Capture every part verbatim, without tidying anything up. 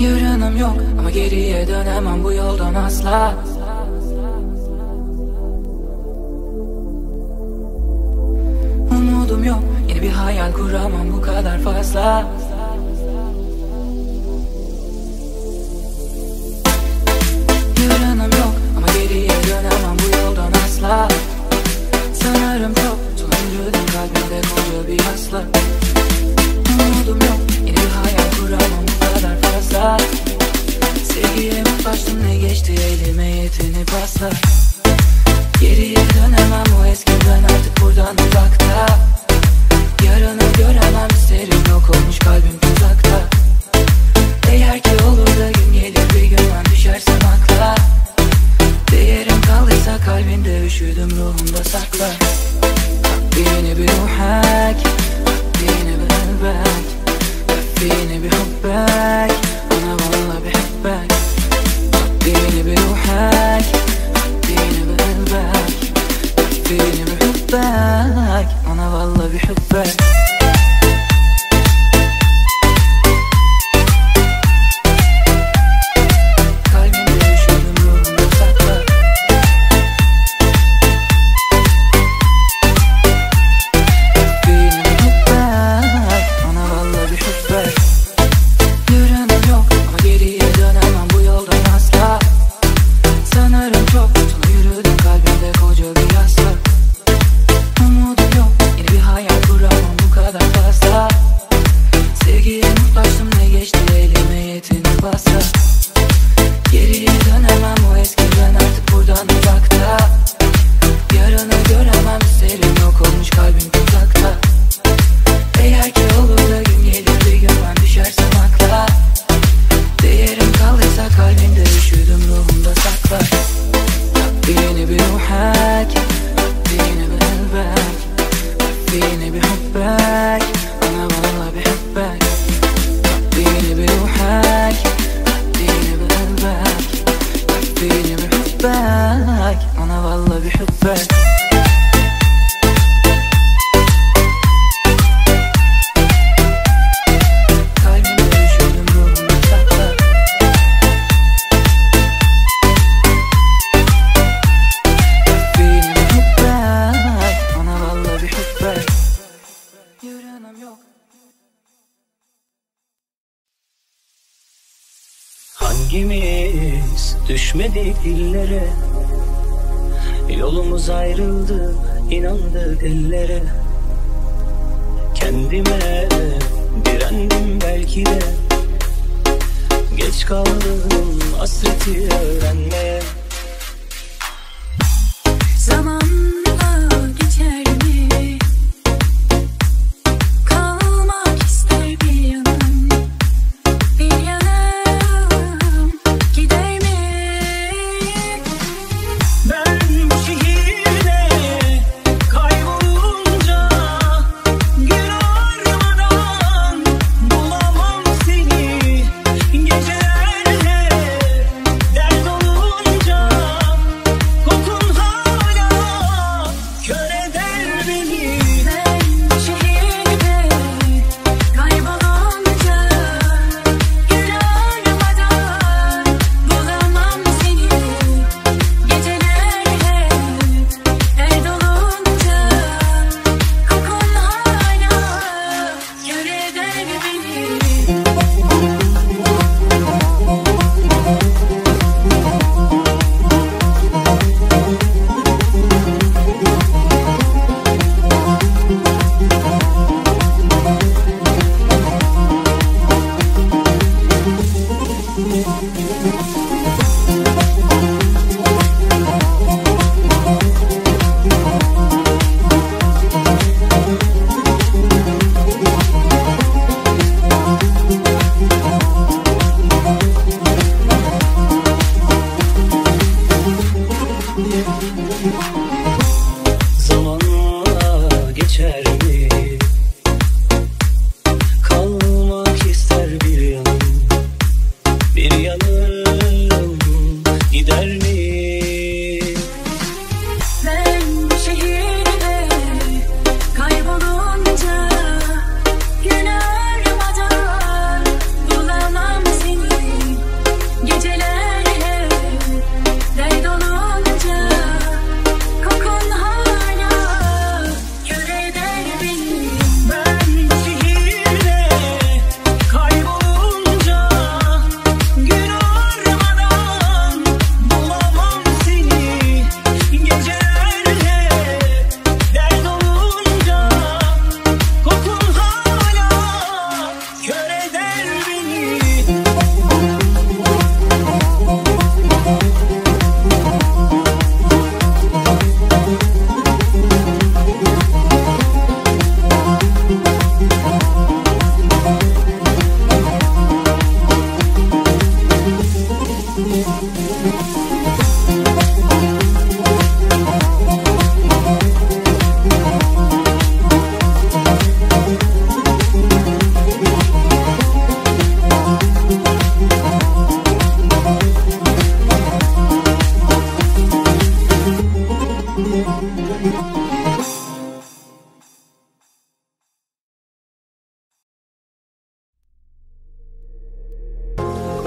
Yarınım yok ama geriye dönemem bu yoldan asla. Umudum yok, yeni bir hayal kuramam bu kadar fazla. Yarınım yok ama geriye dönemem bu yoldan asla. Sanırım çok tutuncudum kalbimde koca bir asla. Umudum yok, yeni bir hayal kuramam bu kadar fazla. Sevgiye başladım ne geçti elime yetinip asla. Geriye dönemem o eski ben artık buradan uzakta. Yarını göremem isterim yok olmuş kalbim tuzakta. Eğer ki olur da gün gelir bir gün ben düşersem akla. Değerim kaldıysa kalbinde üşüdüm ruhumda sakla. Hakkini bir ruhak, hakkini bir elbek, hakkini bir hubbek, ana valla bir hubbek. Hakkini bir ruhak, فيني بحبك أنا والله بحبك dillere. Yolumuz ayrıldı, inandık ellere. Kendime direndim belki de. Geç kaldım hasreti öğrenmeye. Zaman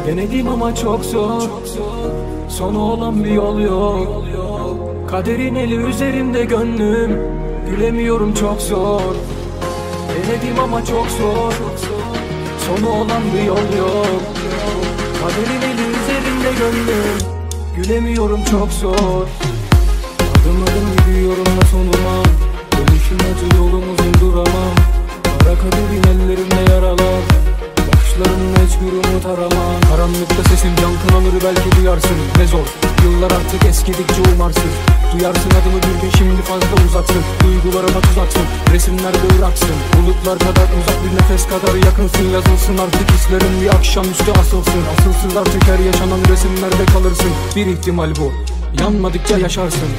Denedim ama çok zor, sonu olan bir yol yok. Kaderin eli üzerimde gönlüm, gülemiyorum çok zor. Denedim ama çok zor, sonu olan bir yol yok. Kaderin eli üzerimde gönlüm, gülemiyorum çok zor. Adım adım gidiyorum da sonuma, dönüşüm acı yolumuzun duramam. Kara kaderin ellerimde yaralar, bakışların mecburumu tarama. Karanlıkta sesim yankın alır, belki duyarsın. Ne zor, yıllar artık eskidikçe umarsın. Duyarsın adımı bir gün, şimdi fazla uzaksın. Duygularıma tuzaksın, resimlerde ıraksın. Bulutlar kadar uzak, bir nefes kadar yakınsın. Yazılsın artık hislerin, bir akşamüstü asılsın. Asılsız artık her yaşanan resimlerde kalırsın. Bir ihtimal bu, yanmadıkça yaşarsın.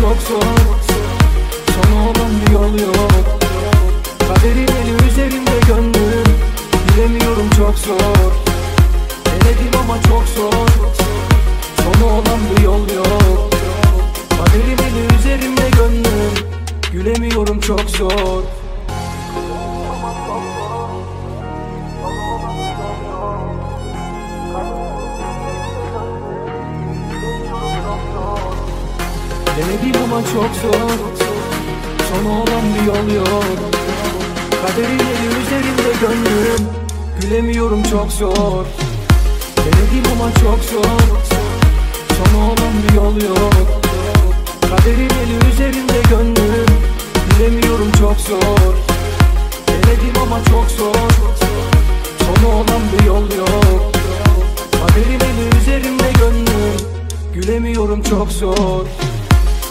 Çok zor, sonu olan bir yol yok. Kaderin eli üzerimde gönlüm, bilemiyorum çok zor. Denedim ama çok zor, sonu olan bir yol yok. Kaderin eli üzerimde gönlüm, gülemiyorum çok zor. Denedim ama çok zor, sonu olan bir yol yok. Kaderin eli üzerimde gönlüm, gülemiyorum çok zor. Denedim ama çok zor, sonu olan bir yol yok. Kaderin eli üzerimde gönlüm, gülemiyorum çok zor. Denedim ama çok zor, sonu olan bir yol yok. Kaderin eli üzerimde gönlüm, gülemiyorum çok zor.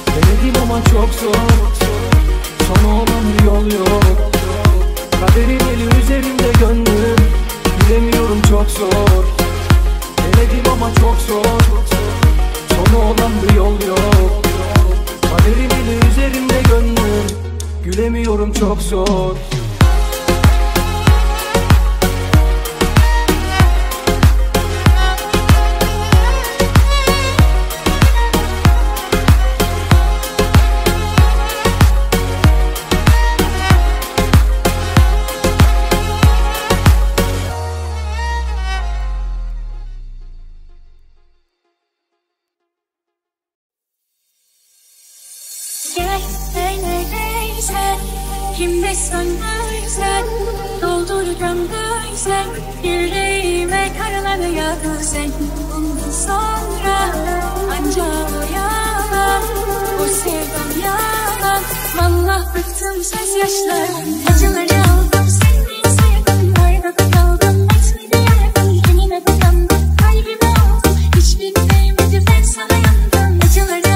Denedim ama çok zor, sonu olan bir yol yok. Kaderin eli üzerimde gönlüm, bilemiyorum çok zor. Denedim ama çok zor, sonu olan bir yol yok. Kaderin eli üzerimde gönlüm, gülemiyorum çok zor. Kimde söndürsen, doldur gömdürsen, yüreğime karaları yağdırsan. Bundan sonra ancak o yalan, o sevdam yalan. Vallahi bıktım gözyaşlarım, acıları aldım, sen değilse yakın. Arada kaldım, etmedi yardım, kendime dayandım, kalbime aldım. Hiçbir değmedi, ben sana yandım, acıları.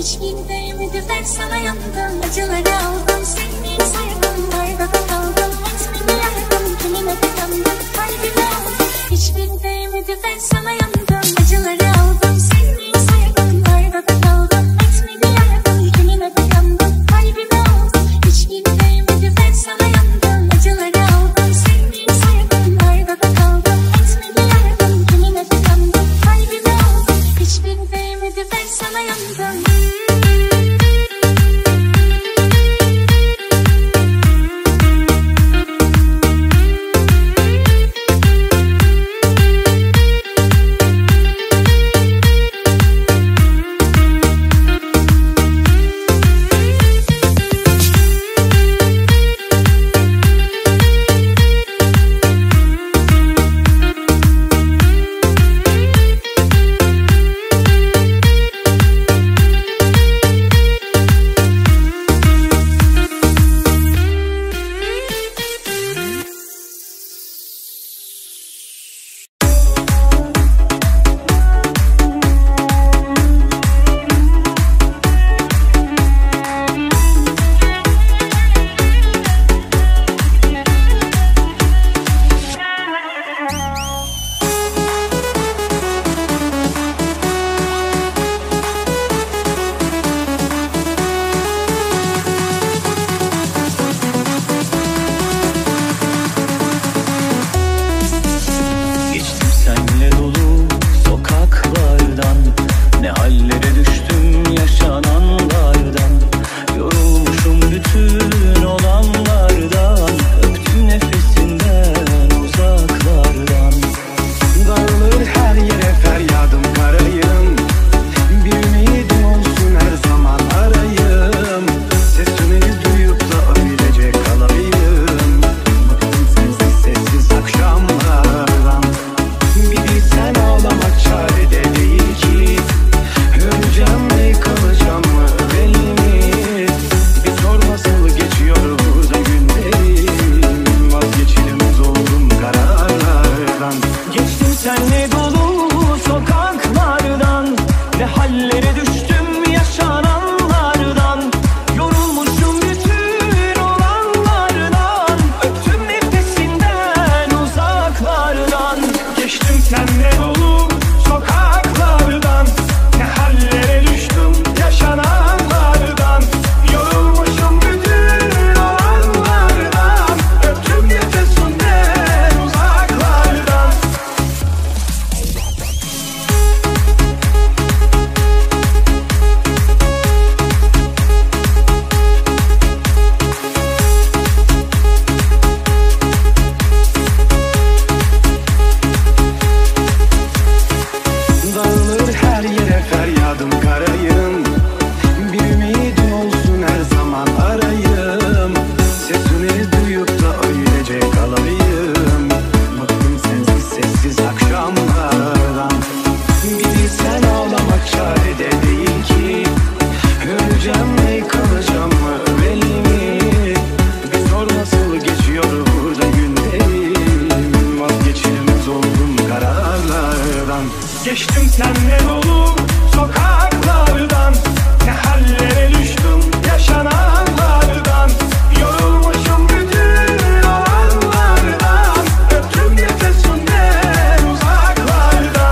Hiçbir değmedi, ben sana yandım. Acıları aldım, sen değilse yakınlarda kaldım. Etmedi Geçtim senle dolu sokaklardan, ne hallere düştüm yaşananlardan. Yorulmuşum bütün olanlardan, öptüm nefesinden uzaklardan.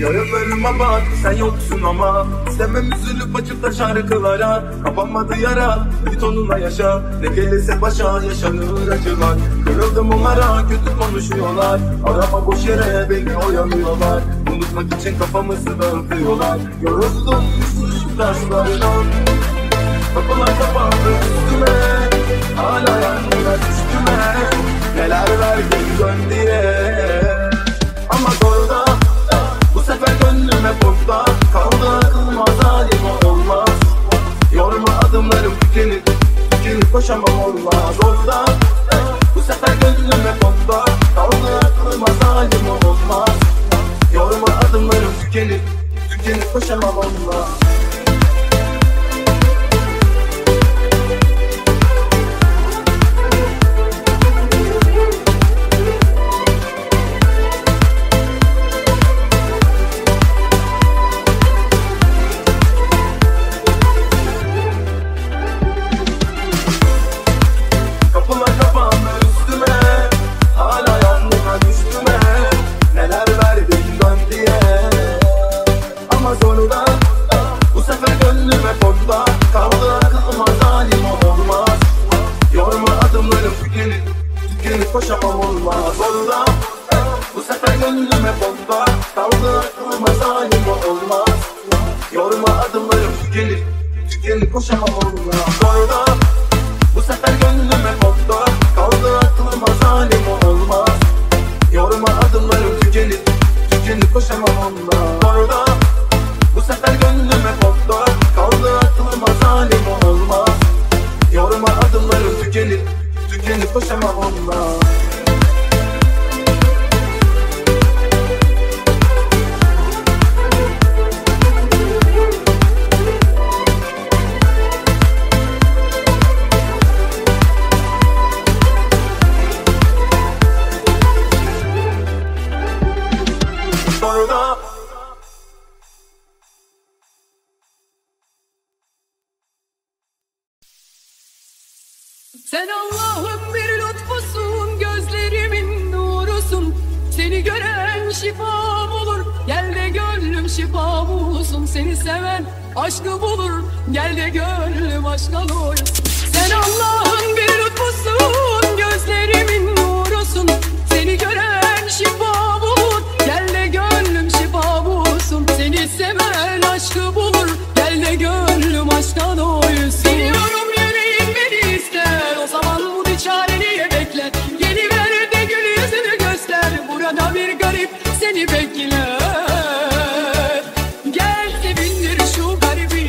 Yarım ama sen yoksun ama, istemem üzülüp acıkta şarkılara. Kapanmadı yara, bir tonuna yaşa, ne gelirse başa yaşanır acılar. Kırıldım onlara, kötü konuşuyorlar, arama boş yere beni oyalıyorlar. Unutmak için kafamızı dağıtıyorlar. Yoruldum üstüş taşlardan, kapılar kapandı üstüme, hala yanına düştüme. Neler verdin dön diye, ama zorda gönlüme kopla, kaldı aklıma zalim olmaz. Yorma adımlarım tükenir, tükenir koşamam olmaz. Orada bu sefer gözlüme bomba. Kaldı aklıma zalim olmaz. Yoruma adımlarım tükenip tükenip koşamam onunla. Koşamam olmaz onda. Bu sefer gönlüme bomba. Kaldı aklıma zalim olmaz. Yorma adımlarım tükenip tükenip koşamam olmaz onda. Bu sefer gönlüme bomba. Kaldı aklıma zalim olmaz. Yorma adımlarım tükenip tükenip koşamam olmaz onda. Bu sefer gönlüme bomba. Kaldı aklıma zalim olmaz. Yorma adımlarım tükenip tükenip koşamam olmaz. Sen Allah'ın bir lütfusun, gözlerimin nurusun. Seni gören şifa bulur, gel de gönlüm şifa bulsun. Seni seven aşkı bulur, gel de gönlüm aşka doysun. Sen Allah'ın bir lütfusun, gözlerimin nurusun. Seni gören şifa bulur, gel de gönlüm şifa bulsun. Seni seven aşkı bulur, gel de gönlüm aşka doysun. Biliyorum yüreğim beni ister. Burada bir garip seni bekler. Gel sevindir şu garibi,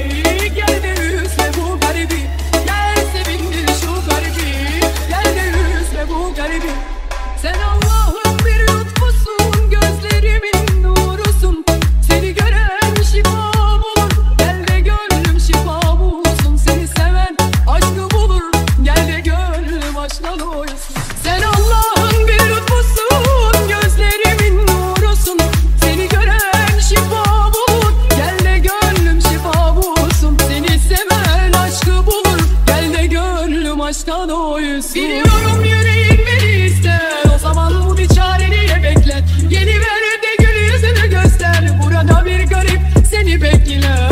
gel de üzme bu garibi. Gel sevindir şu garibi, gel de üzme bu garibi. Sen Allah'ın bir lütfusun, gözlerimin nurusun. Seni gören şifa bulur, gel de gönlüm şifa bulsun. Seni seven aşkı bulur, gel de gönlüm aşkla doysun. Sen Allah'ın bir lütfusun. Biliyorum yüreğim beni ister. O zaman bu bir çareliğe bekler. Geliver de gül yüzünü göster. Burada bir garip seni bekler.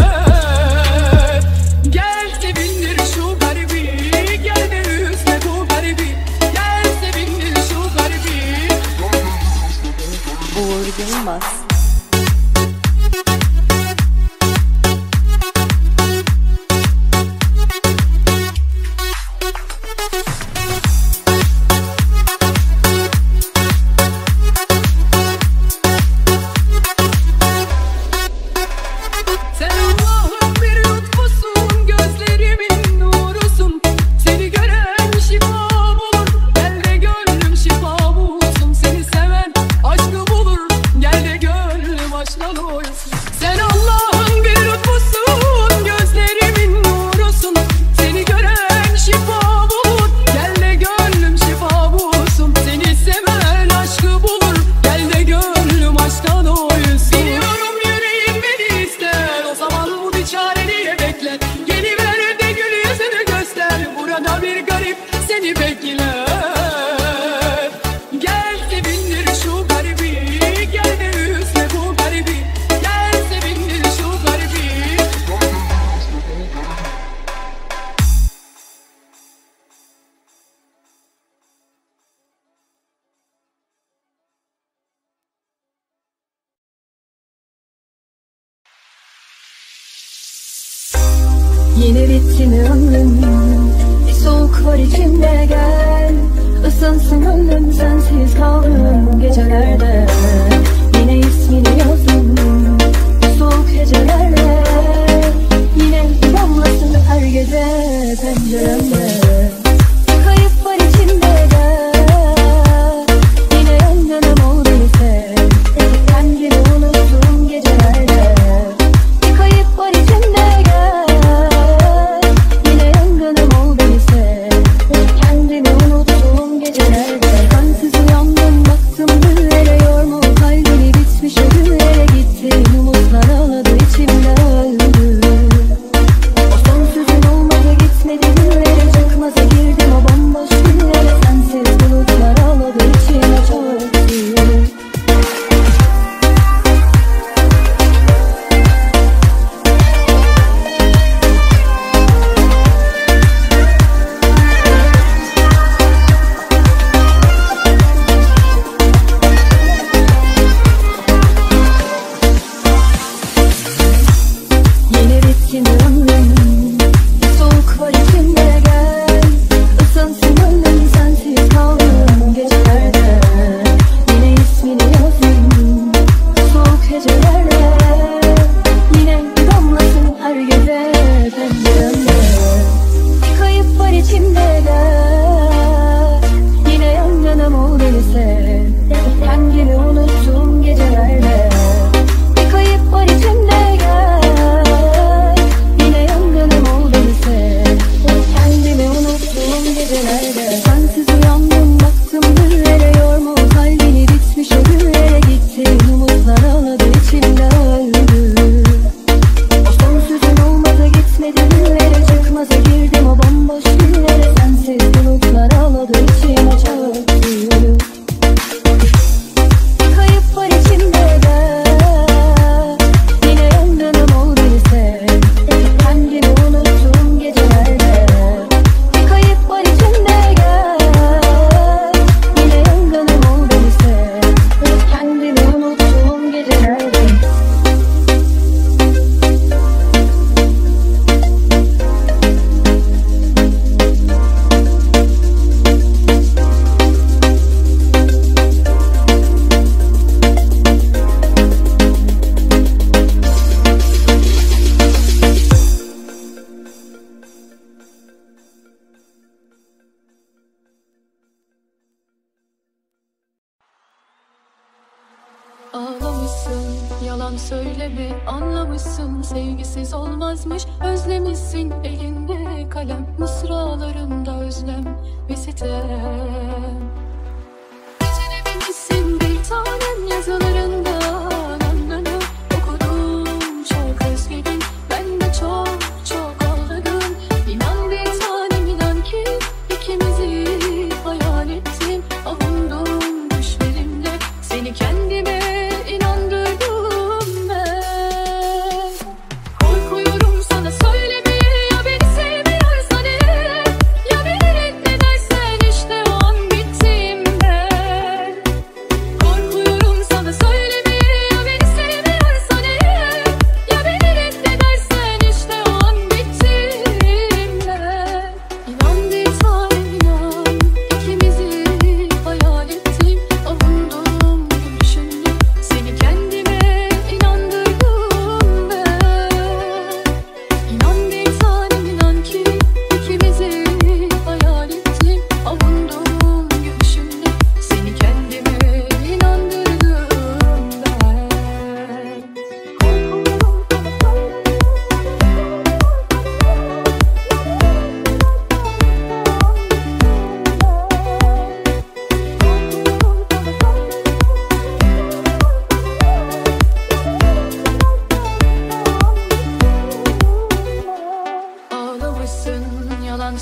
Gel sevindir şu garibi, gel de üzme bu garibi. Gel sevindir şu garibi. Uğur Yılmaz. Yine bitsin ömrüm, bir soğuk var içimde, gel ısınsın ömrüm, sensiz kaldım gecelerde. Yine ismini yazdım bu soğuk hecelerde, yine damlasın her gece penceremde. Kayıp var içimde, gel gecelerde sensiz uyandım, baktım dillere yorma kalbini, bitmiş o günlere gittim, umutlar ağladı içimde öldü. O sonsuzun olmadı, gitmedi dillere, çıkmaza girdim o bomboş dillere, sensiz bulutlar ağladı içime çöktü. Kayıp var içimde de, yine ömrümüm ol bilse, kendimi unuttum gecelerde. Kayıp var içimde gel, yine yangınım ol bilse, kendimi unuttum gecelerde. Ağlamışsın, yalan söyleme, anlamışsın sevgisiz olmazmış. Özlemişsin elinde kalem, mısralarında özlem ve sitem. Gecene binmişsin bir tanem, yazılarından anlamı okudum çok özledim. Ben de çok çok ağladım, inan bir tanem, inan ki ikimizi hayal ettim. Avundum düşlerimle, seni kendime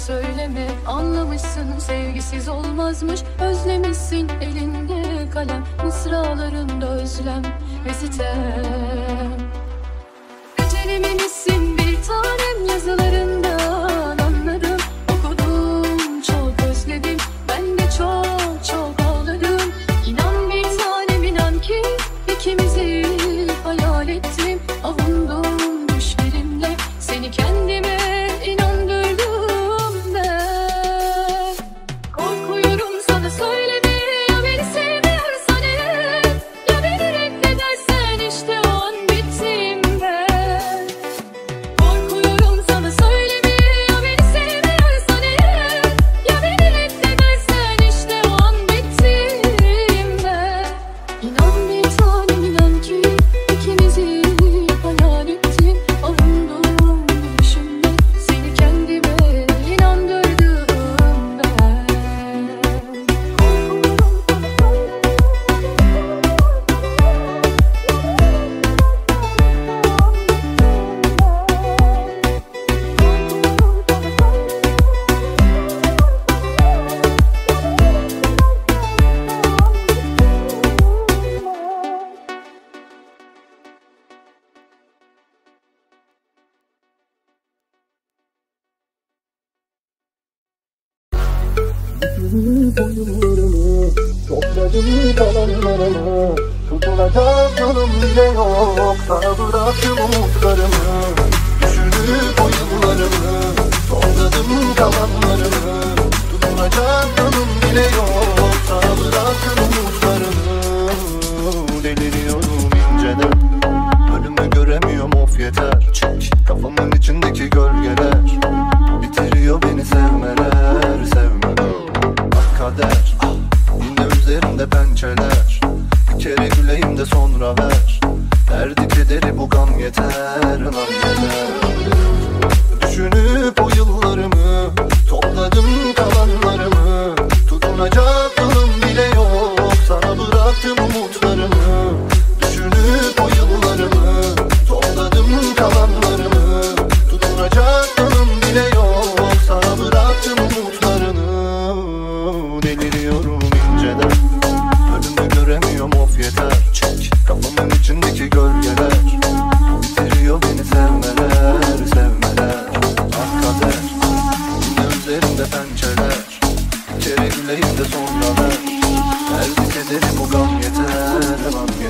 söyleme, anlamışsın sevgisiz olmazmış. Özlemişsin elinde kalem, mısralarında özlem ve sitem. Gecelemişsin bir tanem, yazılarından anladım, okudum çok özledim. Ben de çok çok ağladım, inan bir tanem, inan ki ikimizi hayal ettim. Avundum düşlerimle, seni kendime boyunlarımı, topladım kalanlarımı, tutulacak yolum bile yok, sana bıraktım umutlarımı. Düşürüp oyunlarımı, topladım kalanlarımı, tutulacak yolum bile yok, sana bıraktım umutlarımı. Deliriyorum inceden, önümü göremiyorum of yeter, çek kafamın içindeki gölgeler, bitiriyor beni sevmeler, sevmeler. Kader, yine üzerimde pençeler, bir kere güleyim de sonra ver, derdi kederi bu gam yeter, lan yeter. Düşünüp o yıllarımı topladım. Bıraktım umutlarını, deliriyorum inceden. Önümü göremiyorum, of yeter. Çek kafamın içindeki gölgeler, bitiriyor beni sevmeler, sevmeler. Ah kader, yine üzerimde pençeler, içeri güleyim de sonra ver. Elbis ederim o gam yeter, gam yeter.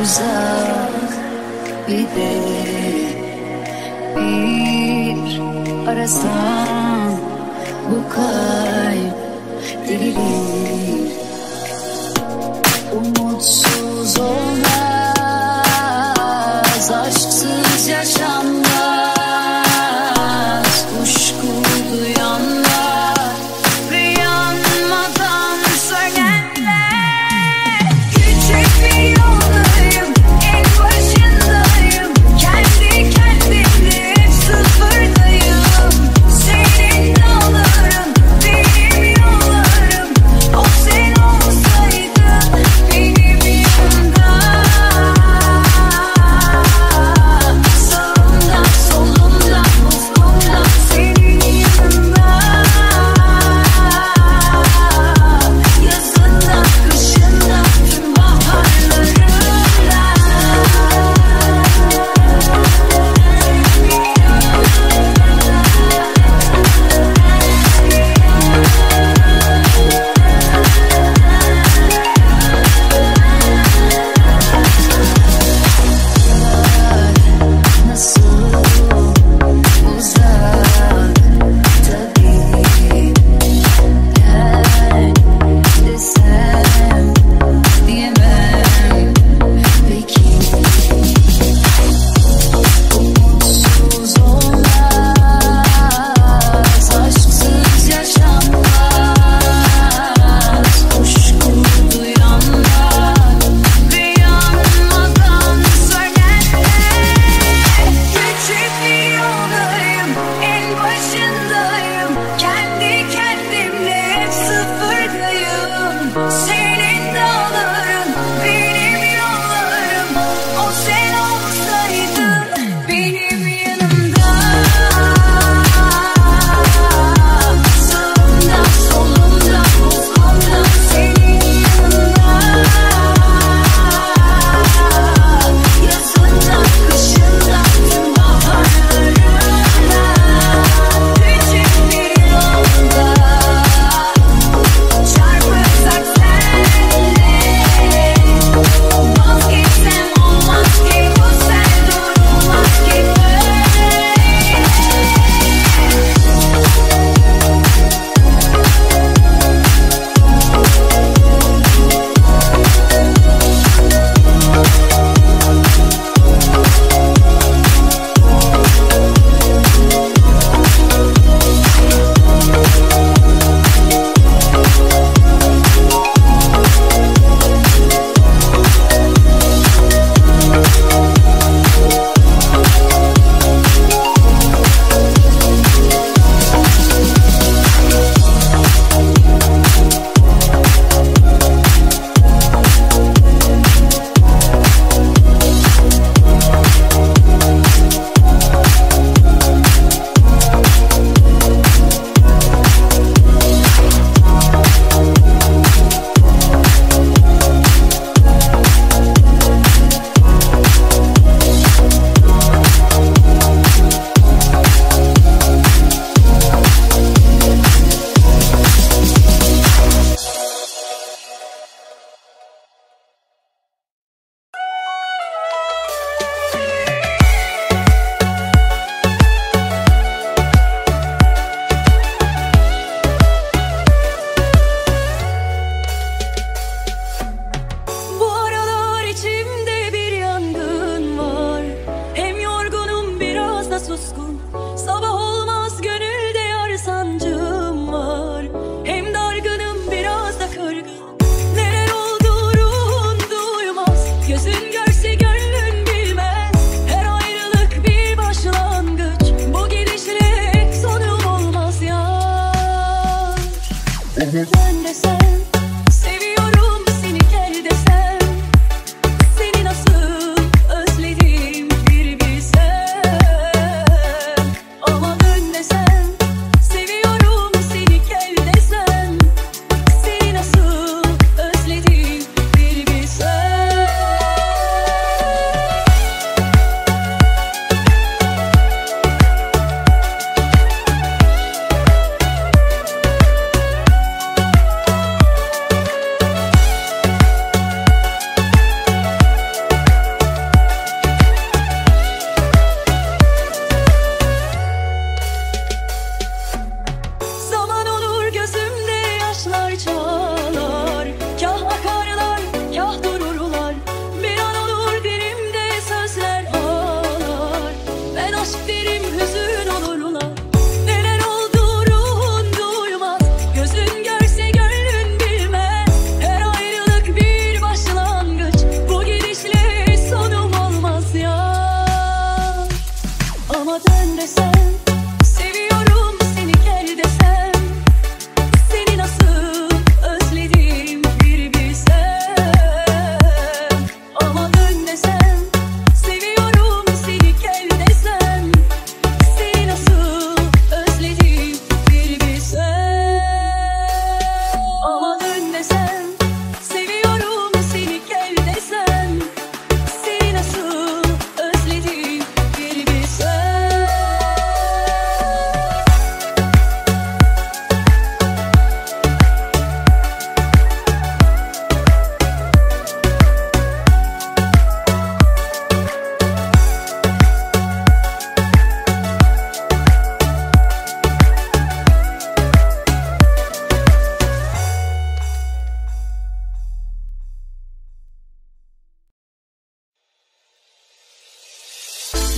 I'll say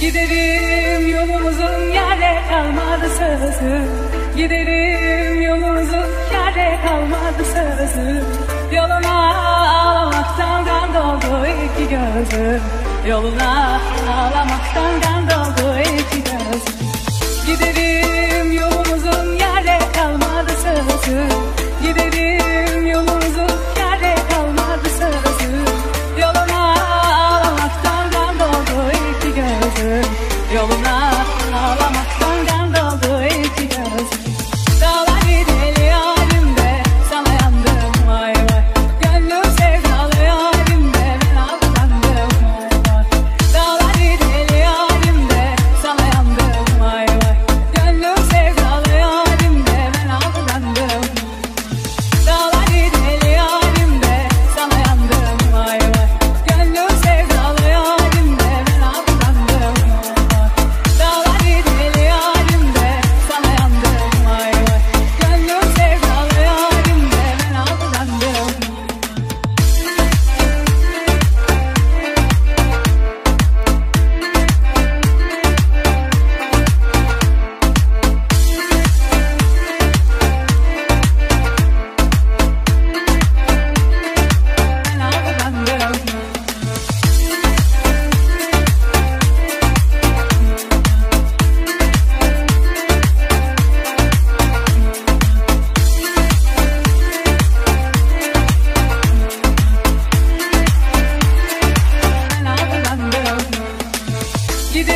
Giderim yolumuzun yere kalmadı sözü. Giderim yolumuzun yere kalmadı sözü. Yoluna ağlamaktan kan doldu iki gözüm. Yoluna ağlamaktan kan doldu iki gözüm. Giderim yolumuzun yere kalmadı sözü. Giderim yolumuzun yere kalmadı sözü. Yoluna ağlamaktan kan doldu iki gözüm. Yoluna ağlamaktan kan doldu iki gözüm. Dağlar gideli yarimde sana yandım vay vay. Gönlüm sevdalı yarimde ben aldandım vay vay. Dağlar gideli yarimde sana yandım vay vay. Gönlüm sevdalı yarimde ben aldandım. Dağlar gideli yarimde sana yandım vay vay. Gönlüm sevdalı yarimde ben aldandım vay vay. Dağlar gideli yarimde sana yandım vay vay. Gönlüm sevdalı yarimde ben aldandım. Ben aldandım. Ben aldandım.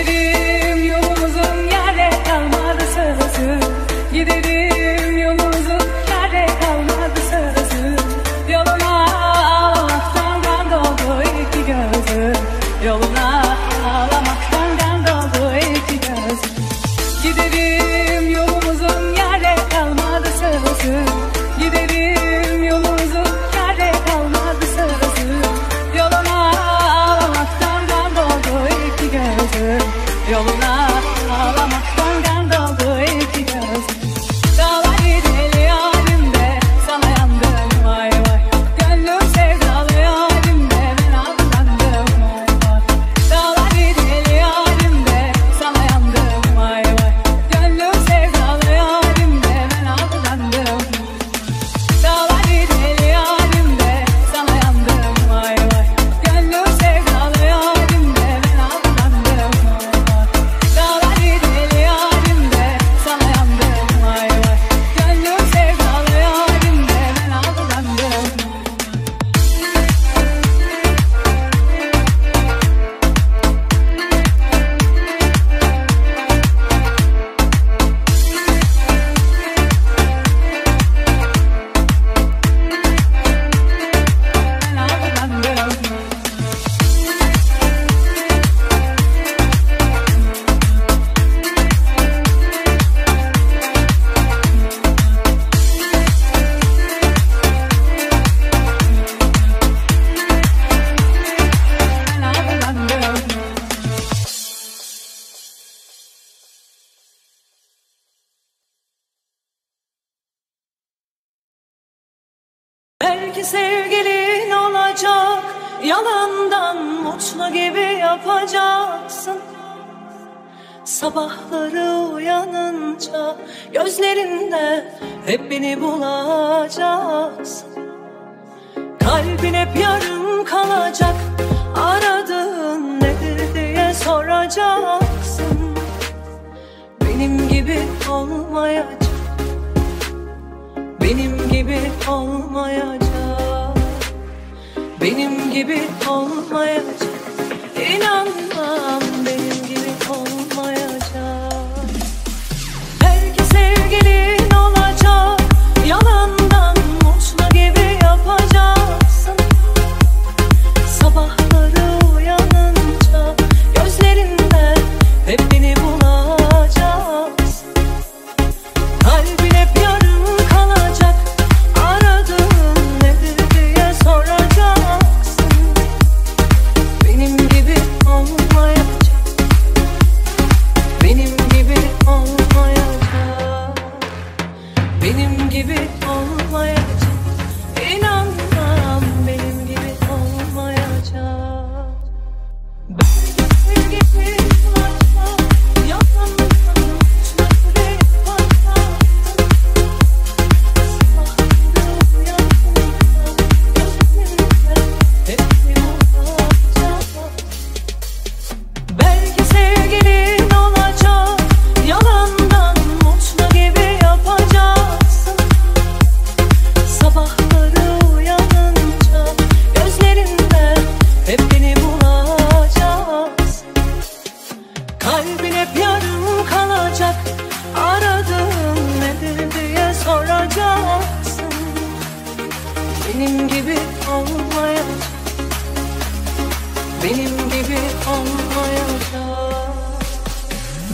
Giderim yolumuzun yere kalmadı sözü. Giderim yolumuzun yere kalmadı sözü. Yoluna ağlamaktan kan doldu iki gözüm. Yoluna ağlamaktan kan doldu iki gözüm. Giderim yolumuzun yere kalmadı sözü. Giderim yolumuzun yere kalmadı sözü. Yoluna ağlamaktan kan doldu iki gözüm. Yoluna ağlamaktan kan doldu iki gözüm. Dağlar gideli yarimde sana yandım vay vay. Gönlüm sevdalı yarimde ben aldandım vay vay. Dağlar gideli yarimde sana yandım vay vay. Gönlüm sevdalı yarimde ben aldandım. Dağlar gideli yarimde sana yandım vay vay. Gönlüm sevdalı yarimde ben aldandım vay vay. Dağlar gideli yarimde sana yandım vay vay. Gönlüm sevdalı yarimde ben aldandım. Ben aldandım. Ben aldandım. Belki sevgilin olacak, yalandan mutlu gibi yapacaksın. Sabahları uyanınca gözlerinde hep beni bulacaksın. Kalbin hep yarım kalacak, aradığın nedir diye soracaksın. Benim gibi olmayacak, benim gibi olmayacak, benim gibi olmayacak. İnanmam, benim gibi olmayacak. Belki sevgilin olacak, yalandan mutlu gibi yapacaksın. Sabahları uyanınca gözlerinde hep beni bulacaksın. Kalbin hep yarım kalacak, aradığın nedir diye soracaksın. Benim gibi olmayacak, olmayacak, benim gibi olmayacak.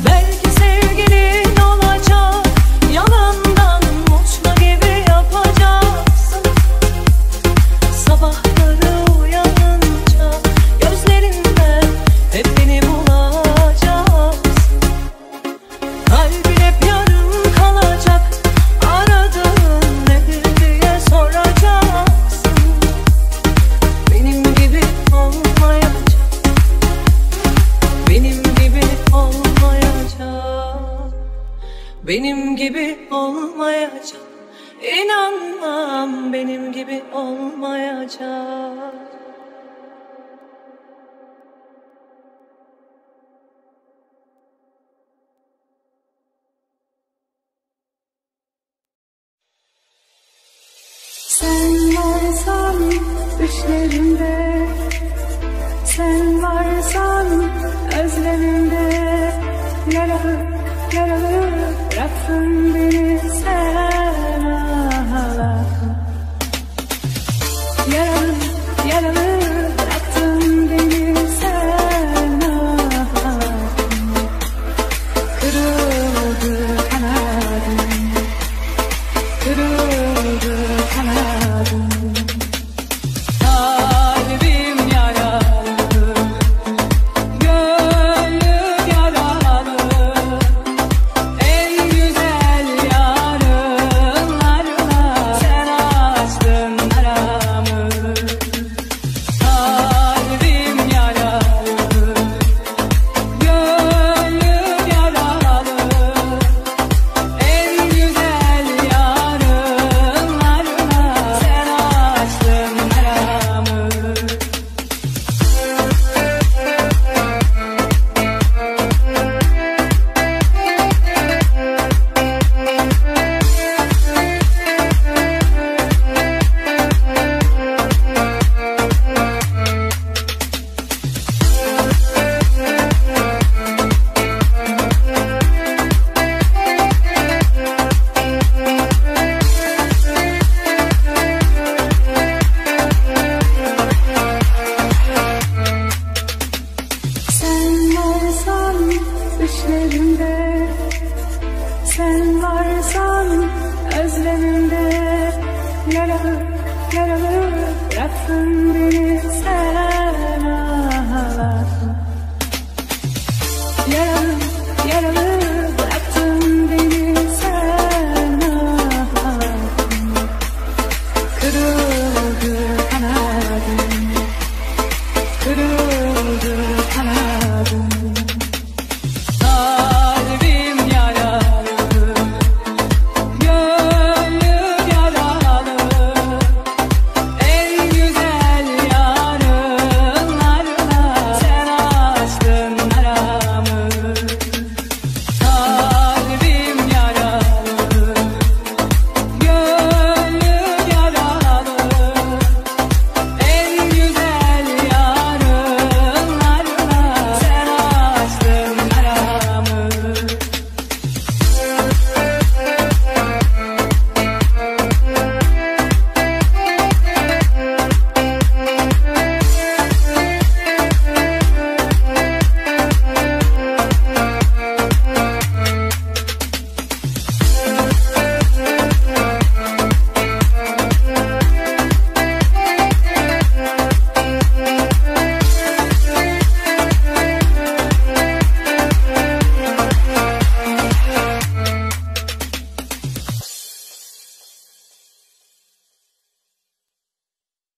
Belki sevgilin olacak, yalandan mutlu gibi yapacaksın. Sabahları uyanınca gözlerinden hep beni bulacaksın. Kalbin hep yarım kalacak, aradığın nedir diye soracaksın. Benim gibi olmayacak, benim gibi olmayacak. Benim gibi olmayacak, inanmam, benim gibi olmayacak. Sen varsan düşlerimde, sen varsan özlemimde, yaralı yaralı bıraktın beni sen, ağla. Yaralı yaralı bıraktın beni sen, ağla. Kırıldı kanadım, kırıldı kanadım. Sen varsan özlemimde, yaralı yaralı bıraktın beni sen.